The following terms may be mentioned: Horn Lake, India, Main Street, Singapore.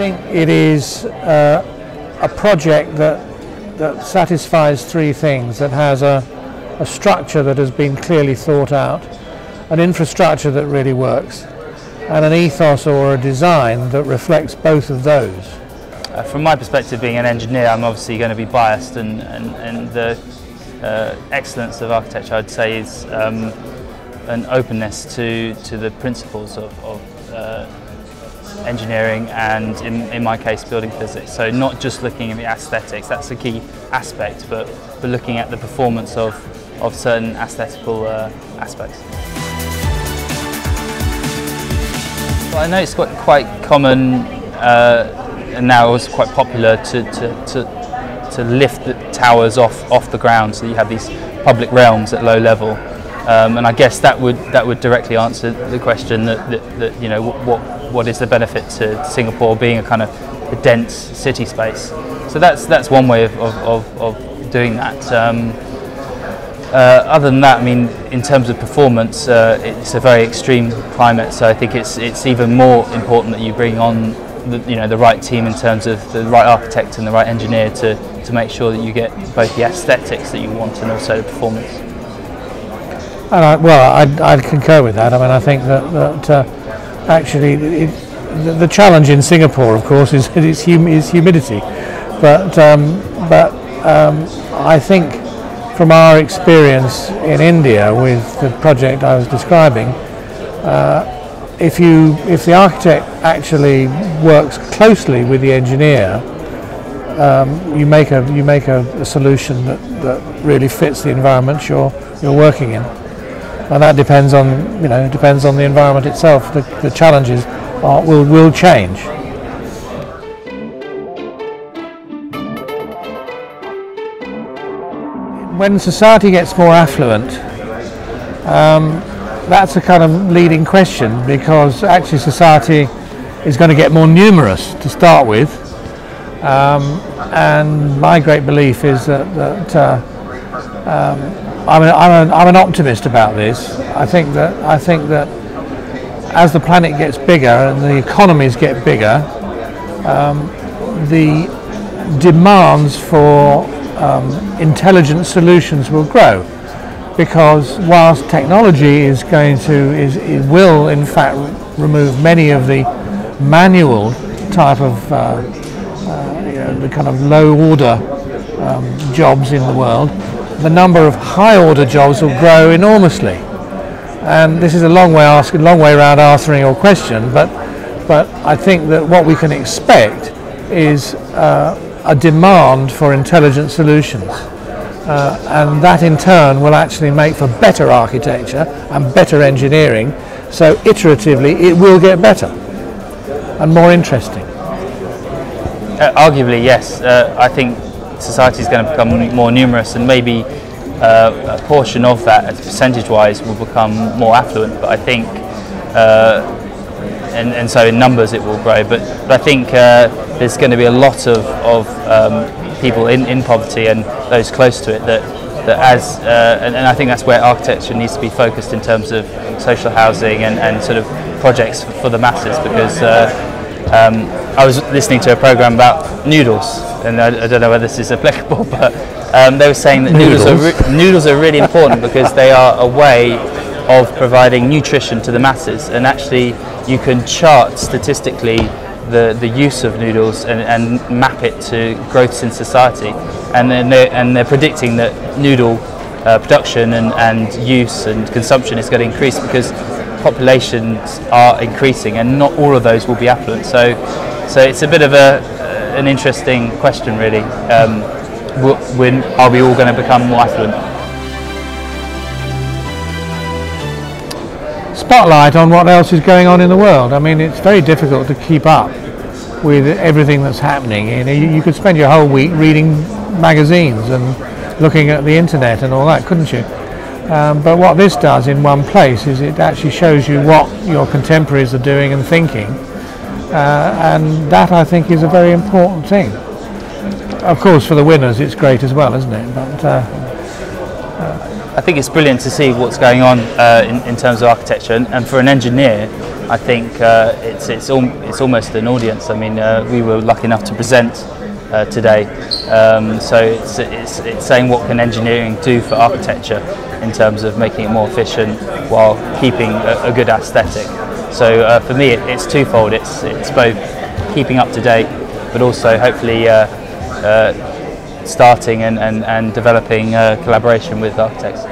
think it is a project that satisfies three things, that has a structure that has been clearly thought out, an infrastructure that really works, and an ethos or a design that reflects both of those. From my perspective, being an engineer, I'm obviously going to be biased, and the excellence of architecture, I'd say, is an openness to the principles of engineering, and in my case, building physics. So not just looking at the aesthetics, that's a key aspect, but looking at the performance of certain aesthetical aspects. Well, I know it's quite common and now also quite popular to lift the towers off the ground, so that you have these public realms at low level. And I guess that would directly answer the question that you know, what is the benefit to Singapore being a kind of a dense city space. So that's one way of doing that. Other than that, I mean, in terms of performance, it's a very extreme climate, so I think it's even more important that you bring on the right team in terms of the right architect and the right engineer to make sure that you get both the aesthetics that you want and also the performance. And I'd concur with that. I mean, I think that actually the challenge in Singapore, of course, is humidity. But I think from our experience in India with the project I was describing, if the architect actually works closely with the engineer, you make a solution that really fits the environment you're working in. And that depends on, depends on the environment itself. The challenges will change. When society gets more affluent, that's a kind of leading question, because actually society is going to get more numerous to start with, and my great belief is I'm an optimist about this. I think that as the planet gets bigger and the economies get bigger, the demands for intelligent solutions will grow, because whilst technology will in fact remove many of the manual type of the kind of low order jobs in the world, the number of high order jobs will grow enormously. And this is a long way around answering your question, but I think that what we can expect is a demand for intelligent solutions, and that in turn will actually make for better architecture and better engineering, so iteratively it will get better and more interesting. Arguably, yes. I think society is going to become more numerous, and maybe a portion of that, as percentage-wise, will become more affluent, but I think and so in numbers it will grow, but I think there's going to be a lot of people in poverty and those close to it and I think that's where architecture needs to be focused in terms of social housing and sort of projects for the masses, because I was listening to a program about noodles, and I don't know whether this is applicable, but they were saying that noodles are really important because they are a way of providing nutrition to the masses, and actually you can chart statistically the use of noodles and map it to growths in society, and they're predicting that noodle production and use and consumption is going to increase because populations are increasing, and not all of those will be affluent, so it's a bit of an interesting question, really. When are we all going to become more affluent? Spotlight on what else is going on in the world. I mean, it's very difficult to keep up with everything that's happening. You could spend your whole week reading magazines and looking at the internet and all that, couldn't you? But what this does in one place is it actually shows you what your contemporaries are doing and thinking, and that, I think, is a very important thing. Of course, for the winners it's great as well, isn't it? But I think it's brilliant to see what's going on in terms of architecture, and for an engineer, I think it's almost an audience. I mean, we were lucky enough to present today, so it's saying what can engineering do for architecture in terms of making it more efficient while keeping a good aesthetic. So for me, it's twofold. It's both keeping up to date, but also hopefully starting and developing collaboration with architects.